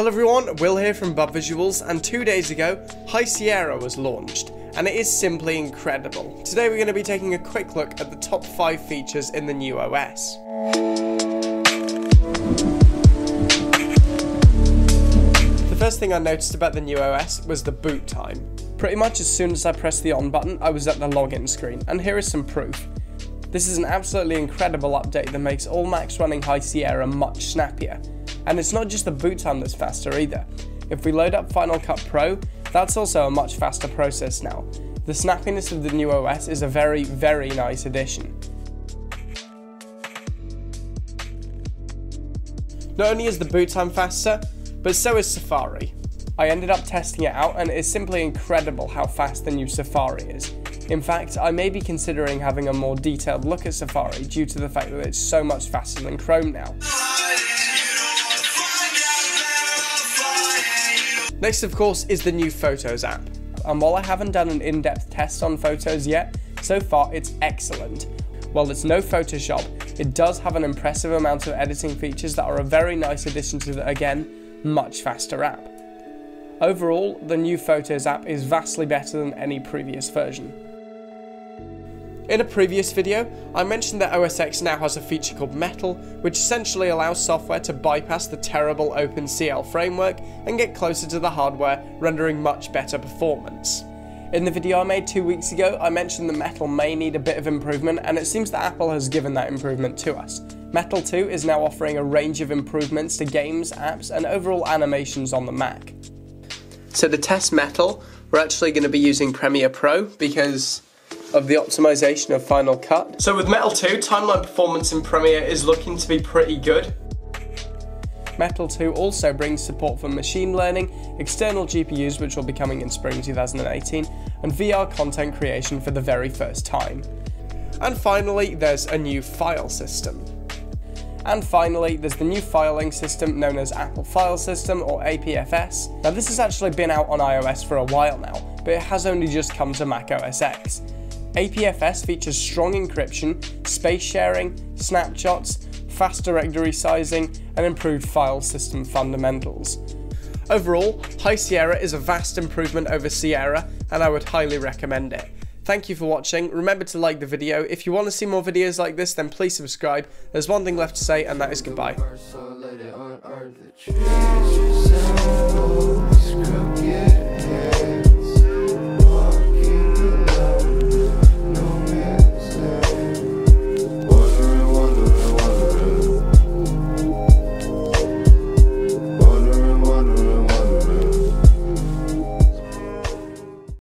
Hello everyone, Will here from BubVisuals, and 2 days ago, High Sierra was launched, and it is simply incredible. Today we're going to be taking a quick look at the top 5 features in the new OS. The first thing I noticed about the new OS was the boot time. Pretty much as soon as I pressed the on button, I was at the login screen, and here is some proof. This is an absolutely incredible update that makes all Macs running High Sierra much snappier. And it's not just the boot time that's faster either. If we load up Final Cut Pro, that's also a much faster process now. The snappiness of the new OS is a very, very nice addition. Not only is the boot time faster, but so is Safari. I ended up testing it out, and it's simply incredible how fast the new Safari is. In fact, I may be considering having a more detailed look at Safari due to the fact that it's so much faster than Chrome now. Next, of course, is the new Photos app, and while I haven't done an in-depth test on Photos yet, so far it's excellent. While it's no Photoshop, it does have an impressive amount of editing features that are a very nice addition to the, again, much faster app. Overall, the new Photos app is vastly better than any previous version. In a previous video, I mentioned that OS X now has a feature called Metal, which essentially allows software to bypass the terrible OpenCL framework and get closer to the hardware, rendering much better performance. In the video I made 2 weeks ago, I mentioned that Metal may need a bit of improvement, and it seems that Apple has given that improvement to us. Metal 2 is now offering a range of improvements to games, apps, and overall animations on the Mac. So to test Metal, we're actually going to be using Premiere Pro because of the optimization of Final Cut. So with Metal 2, timeline performance in Premiere is looking to be pretty good. Metal 2 also brings support for machine learning, external GPUs, which will be coming in spring 2018, and VR content creation for the very first time. And finally, there's a new file system. And finally, there's the new filing system known as Apple File System, or APFS. Now this has actually been out on iOS for a while now, but it has only just come to Mac OS X. APFS features strong encryption, space sharing, snapshots, fast directory sizing, and improved file system fundamentals. Overall, High Sierra is a vast improvement over Sierra, and I would highly recommend it. Thank you for watching. Remember to like the video. If you want to see more videos like this, then please subscribe. There's one thing left to say, and that is goodbye.